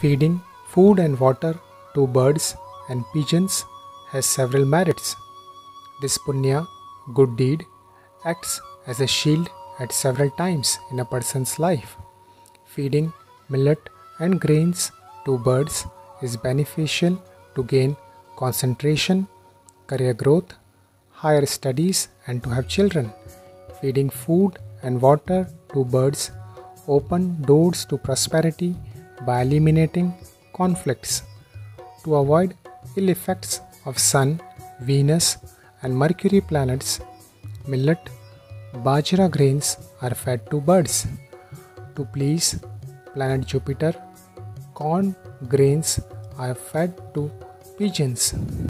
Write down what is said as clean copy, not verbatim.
Feeding food and water to birds and pigeons has several merits. This punya, good deed, acts as a shield at several times in a person's life. Feeding millet and grains to birds is beneficial to gain concentration, career growth, higher studies, and to have children. Feeding food and water to birds open doors to prosperity by eliminating conflicts. To avoid ill effects of Sun, Venus, and Mercury planets, millet, bajra grains are fed to birds. To please planet Jupiter, corn grains are fed to pigeons.